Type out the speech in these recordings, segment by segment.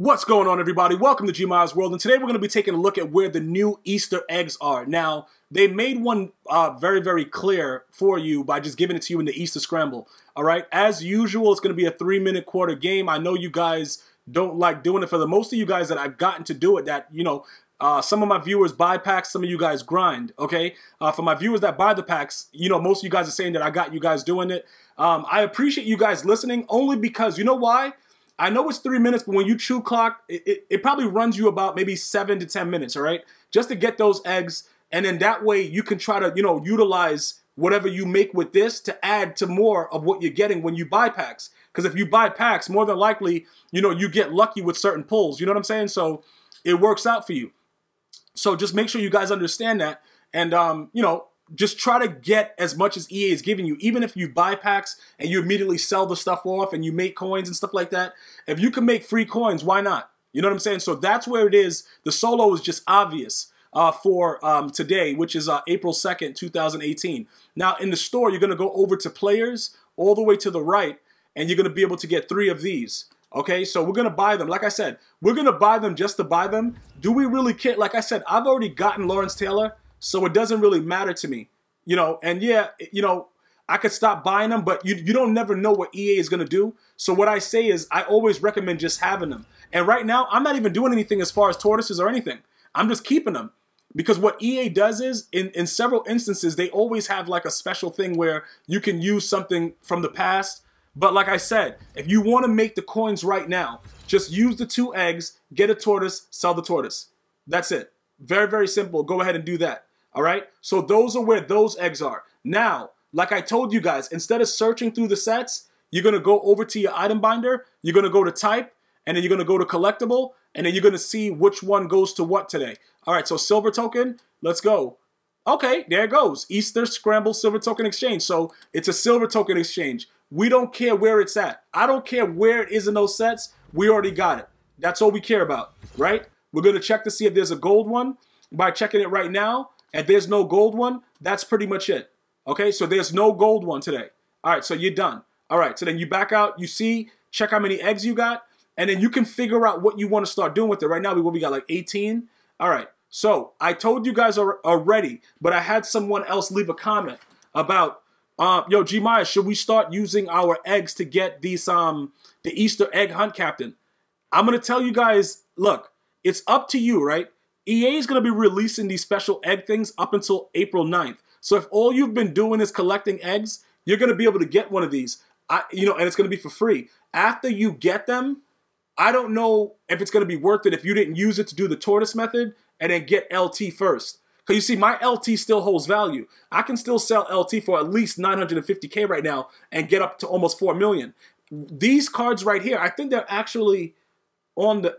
What's going on, everybody? Welcome to GmiasWorld, and today we're going to be taking a look at where the new Easter eggs are. Now, they made one very, very clear for you by just giving it to you in the Easter Scramble, all right? As usual, it's going to be a 3-minute quarter game. I know you guys don't like doing it. For the most of you guys that I've gotten to do it, that, you know, some of my viewers buy packs, some of you guys grind, okay? For my viewers that buy the packs, you know, most of you guys are saying that I got you guys doing it. I appreciate you guys listening only because, you know why? I know it's 3 minutes, but when you chew clock, it probably runs you about maybe 7 to 10 minutes, all right? Just to get those eggs, and then that way you can try to, you know, utilize whatever you make with this to add to more of what you're getting when you buy packs. Because if you buy packs, more than likely, you know, you get lucky with certain pulls, you know what I'm saying? So it works out for you. So just make sure you guys understand that, and, you know, just try to get as much as EA is giving you. Even if you buy packs and you immediately sell the stuff off and you make coins and stuff like that, if you can make free coins, why not? You know what I'm saying? So that's where it is. The solo is just obvious for today, which is April 2nd, 2018. Now, in the store, you're going to go over to players all the way to the right, and you're going to be able to get 3 of these. Okay, so we're going to buy them. Like I said, we're going to buy them just to buy them. Do we really care? Like I said, I've already gotten Lawrence Taylor, so it doesn't really matter to me, you know, and yeah, you know, I could stop buying them, but you don't never know what EA is going to do. So what I say is I always recommend just having them. And right now, I'm not even doing anything as far as tortoises or anything. I'm just keeping them because what EA does is in several instances, they always have like a special thing where you can use something from the past. But like I said, if you want to make the coins right now, just use the 2 eggs, get a tortoise, sell the tortoise. That's it. Very, very simple. Go ahead and do that. All right, so those are where those eggs are. Now, like I told you guys, instead of searching through the sets, you're going to go over to your item binder, you're going to go to type, and then you're going to go to collectible, and then you're going to see which one goes to what today. All right, so silver token, let's go. Okay, there it goes. Easter Scramble Silver Token Exchange. So it's a silver token exchange. We don't care where it's at. I don't care where it is in those sets. We already got it. That's all we care about, right? We're going to check to see if there's a gold one by checking it right now. And there's no gold one, that's pretty much it. Okay, so there's no gold one today. All right, so you're done. All right, so then you back out, you see, check how many eggs you got, and then you can figure out what you want to start doing with it. Right now, we got like 18. All right, so I told you guys already, but I had someone else leave a comment about, yo, G-Maya, should we start using our eggs to get these the Easter egg hunt captain? I'm going to tell you guys, look, it's up to you, right? EA is going to be releasing these special egg things up until April 9th. So if all you've been doing is collecting eggs, you're going to be able to get one of these, you know, and it's going to be for free. After you get them, I don't know if it's going to be worth it if you didn't use it to do the tortoise method and then get LT first. Because you see, my LT still holds value. I can still sell LT for at least 950K right now and get up to almost 4 million. These cards right here, I think they're actually on the...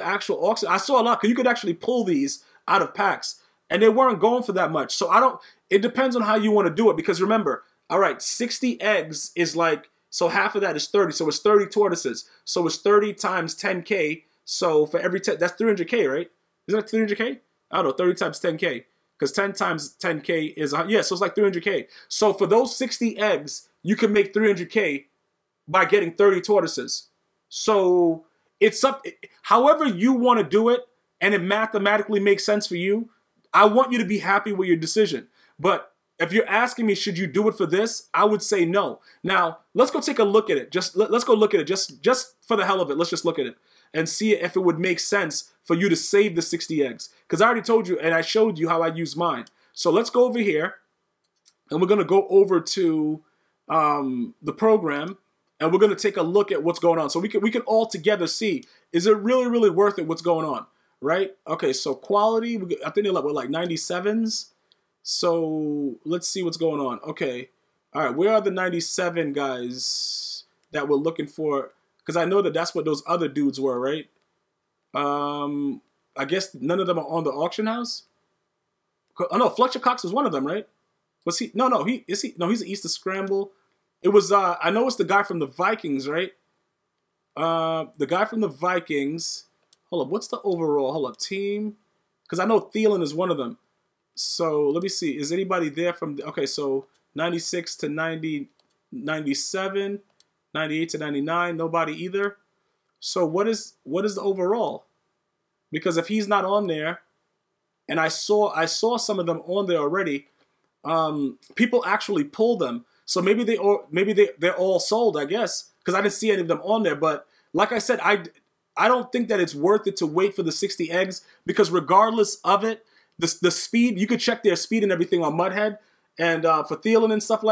actual auction. I saw a lot because you could actually pull these out of packs and they weren't going for that much. So I don't, it depends on how you want to do it because remember, all right, 60 eggs is like, so half of that is 30. So it's 30 tortoises. So it's 30 times 10K. So for every 10, that's 300K, right? Isn't that 300K? I don't know, 30 times 10K because 10 times 10K is, yeah, so it's like 300K. So for those 60 eggs, you can make 300K by getting 30 tortoises. So it's up, however you want to do it, and it mathematically makes sense for you. I want you to be happy with your decision. But if you're asking me, should you do it for this? I would say no. Now, let's go take a look at it. Let's go look at it just for the hell of it. Let's just look at it and see if it would make sense for you to save the 60 eggs. Because I already told you, and I showed you how I use mine. So let's go over here, and we're going to go over to the program. And we're going to take a look at what's going on. So we can all together see, is it really, really worth it what's going on, right? Okay, so quality, I think they're like 97s. So let's see what's going on. Okay, all right, where are the 97 guys that we're looking for? Because I know that that's what those other dudes were, right? I guess none of them are on the auction house. Oh, no, Fletcher Cox was one of them, right? Was he? No, he's an Easter Scramble. It was, I know it's the guy from the Vikings, right? The guy from the Vikings. Hold up, what's the overall? Hold up, team. Because I know Thielen is one of them. So let me see. Is anybody there from, okay, so 96 to 90, 97, 98 to 99. Nobody either. So what is the overall? Because if he's not on there, and I saw some of them on there already, people actually pull them. So maybe they're all sold, I guess, because I didn't see any of them on there. But like I said, I don't think that it's worth it to wait for the 60 eggs, because regardless of it, the speed, you could check their speed and everything on Mudhead and for Thielen and stuff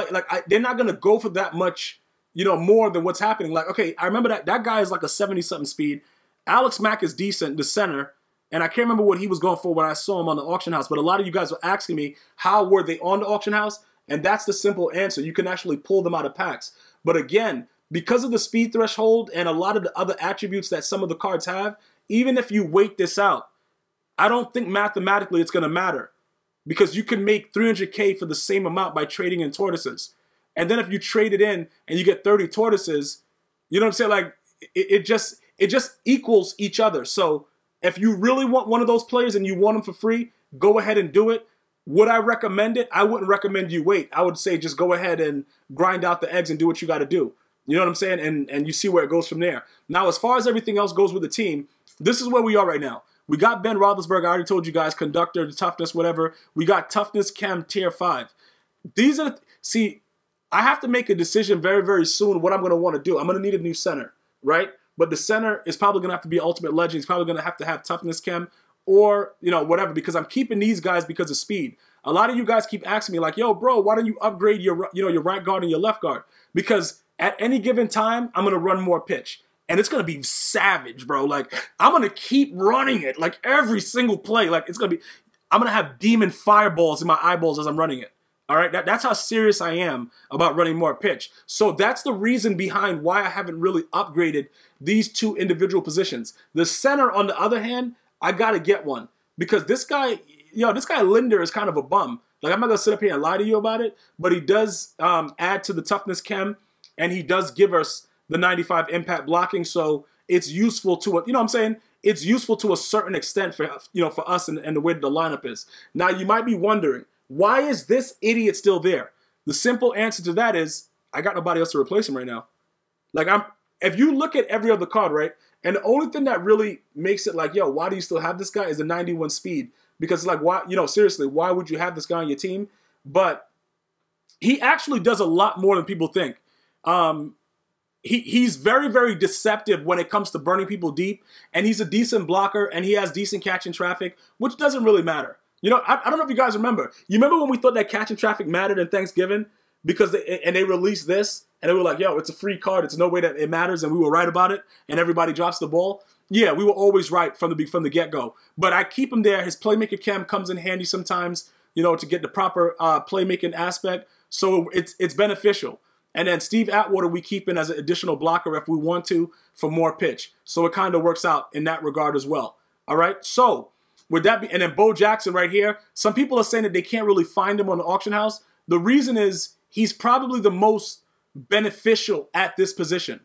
they're not gonna go for that much, you know, more than what's happening. Like, okay, I remember that guy is like a 70-something speed. Alex Mack is decent, the center, and I can't remember what he was going for when I saw him on the auction house, but a lot of you guys were asking me how were they on the auction house, and that's the simple answer. You can actually pull them out of packs. But again, because of the speed threshold and a lot of the other attributes that some of the cards have, even if you wait this out, I don't think mathematically it's going to matter, because you can make 300K for the same amount by trading in tortoises. And then if you trade it in and you get 30 tortoises, you know what I'm saying? Like, it just equals each other. So if you really want one of those players and you want them for free, go ahead and do it. Would I recommend it? I wouldn't recommend you wait. I would say just go ahead and grind out the eggs and do what you got to do. You know what I'm saying? And you see where it goes from there. Now, as far as everything else goes with the team, this is where we are right now. We got Ben Roethlisberger. I already told you guys, conductor, toughness, whatever. We got toughness, chem, tier 5. These are, see, I have to make a decision very, very soon what I'm going to want to do. I'm going to need a new center, right? But the center is probably going to have to be Ultimate Legend. He's probably going to have toughness, chem, or, you know, whatever, because I'm keeping these guys because of speed. A lot of you guys keep asking me, like, yo, bro, why don't you upgrade your, you know, your right guard and your left guard? Because at any given time, I'm going to run more pitch. And it's going to be savage, bro. Like, I'm going to keep running it. Like, every single play. Like, it's going to be, I'm going to have demon fireballs in my eyeballs as I'm running it. All right? That's how serious I am about running more pitch. So that's the reason behind why I haven't really upgraded these two individual positions. The center, on the other hand, I got to get one. Because this guy, you know, this guy Linder is kind of a bum. Like, I'm not going to sit up here and lie to you about it. But he does add to the toughness chem. And he does give us the 95 impact blocking, so it's useful to a, you know what I'm saying? It's useful to a certain extent for, you know, for us and the way the lineup is. Now, you might be wondering, why is this idiot still there? The simple answer to that is, I got nobody else to replace him right now. Like, if you look at every other card, right, and the only thing that really makes it like, yo, why do you still have this guy is the 91 speed. Because, like, why, you know, seriously, why would you have this guy on your team? But he actually does a lot more than people think. He's very, very deceptive when it comes to burning people deep, and he's a decent blocker, and he has decent catch in traffic, which doesn't really matter. You know, I don't know if you guys remember. You remember when we thought that catch in traffic mattered in Thanksgiving, because they released this, and they were like, yo, it's a free card. It's no way that it matters, and we were right about it, and everybody drops the ball. Yeah, we were always right from the get-go. But I keep him there. His playmaker cam comes in handy sometimes, you know, to get the proper playmaking aspect, so it's beneficial. And then Steve Atwater we keep in as an additional blocker if we want to for more pitch. So it kind of works out in that regard as well. All right? So would that be – and then Bo Jackson right here. Some people are saying that they can't really find him on the auction house. The reason is he's probably the most beneficial at this position,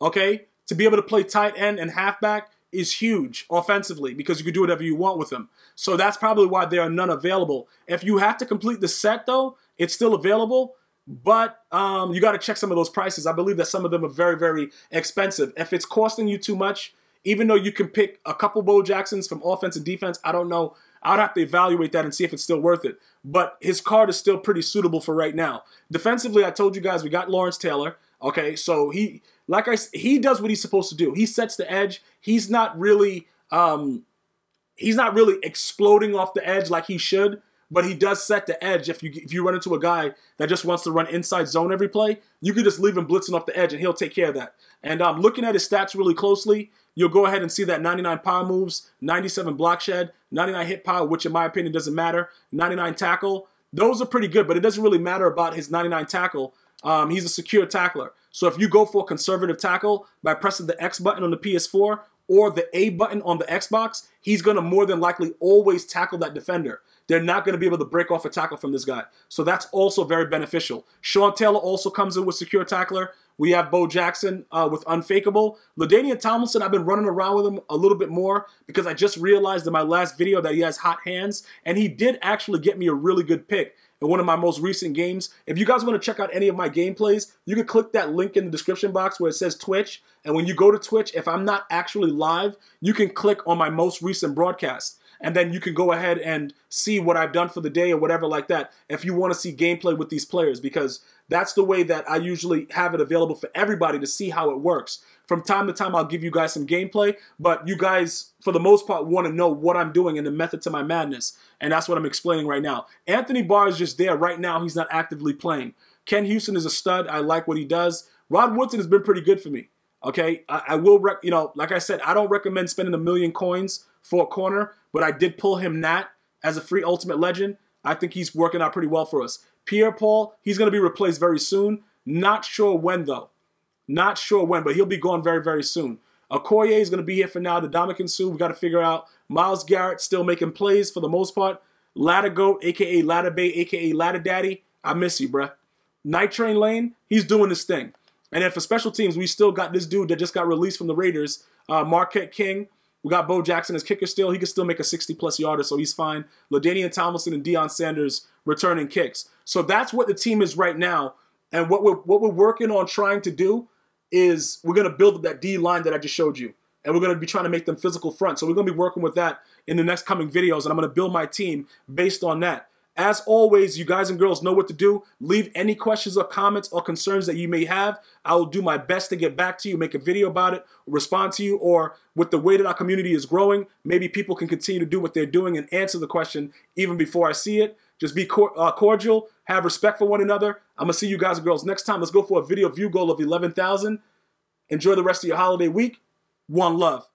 okay? To be able to play tight end and halfback is huge offensively because you can do whatever you want with him. So that's probably why there are none available. If you have to complete the set, though, it's still available. But you got to check some of those prices. I believe that some of them are very, very expensive. If it's costing you too much, even though you can pick a couple Bo Jacksons from offense and defense, I don't know. I'd have to evaluate that and see if it's still worth it. But his card is still pretty suitable for right now. Defensively, I told you guys we got Lawrence Taylor. Okay, so he does what he's supposed to do. He sets the edge. He's not really exploding off the edge like he should. But he does set the edge. If you run into a guy that just wants to run inside zone every play, you can just leave him blitzing off the edge, and he'll take care of that. And looking at his stats really closely, you'll go ahead and see that 99 power moves, 97 block shed, 99 hit power, which in my opinion doesn't matter, 99 tackle. Those are pretty good, but it doesn't really matter about his 99 tackle. He's a secure tackler. So if you go for a conservative tackle by pressing the X button on the PS4 or the A button on the Xbox, he's going to more than likely always tackle that defender. They're not going to be able to break off a tackle from this guy. So that's also very beneficial. Sean Taylor also comes in with secure tackler. We have Bo Jackson with unfakeable. LaDainian Tomlinson, I've been running around with him a little bit more because I just realized in my last video that he has hot hands. And he did actually get me a really good pick. in one of my most recent games. If you guys want to check out any of my gameplays, you can click that link in the description box where it says Twitch. And when you go to Twitch, if I'm not actually live, you can click on my most recent broadcast. And then you can go ahead and see what I've done for the day or whatever like that if you want to see gameplay with these players, because that's the way that I usually have it available for everybody to see how it works. From time to time, I'll give you guys some gameplay, but you guys, for the most part, want to know what I'm doing and the method to my madness, and that's what I'm explaining right now. Anthony Barr is just there right now. He's not actively playing. Ken Houston is a stud. I like what he does. Rod Woodson has been pretty good for me, okay? I will, you know, like I said, I don't recommend spending $1 million coins for a corner, but I did pull him Nat as a free ultimate legend. I think he's working out pretty well for us. Pierre Paul, he's going to be replaced very soon. Not sure when, though. Not sure when, but he'll be gone very, very soon. Okoye is going to be here for now. The Dominican Sue, we've got to figure out. Miles Garrett still making plays for the most part. Ladder Goat, a.k.a. Ladder Bay, a.k.a. Ladder Daddy. I miss you, bruh. Night Train Lane, he's doing his thing. And then for special teams, we still got this dude that just got released from the Raiders, Marquette King. We got Bo Jackson as kicker still. He can still make a 60-plus yarder, so he's fine. LaDainian Tomlinson and Deion Sanders returning kicks. So that's what the team is right now. And what we're working on trying to do is we're going to build up that D-line that I just showed you. And we're going to be trying to make them physical front. So we're going to be working with that in the next coming videos, and I'm going to build my team based on that. As always, you guys and girls know what to do. Leave any questions or comments or concerns that you may have. I will do my best to get back to you, make a video about it, respond to you, or with the way that our community is growing, maybe people can continue to do what they're doing and answer the question even before I see it. Just be cordial, have respect for one another. I'm going to see you guys and girls next time. Let's go for a video view goal of 11,000. Enjoy the rest of your holiday week. One love.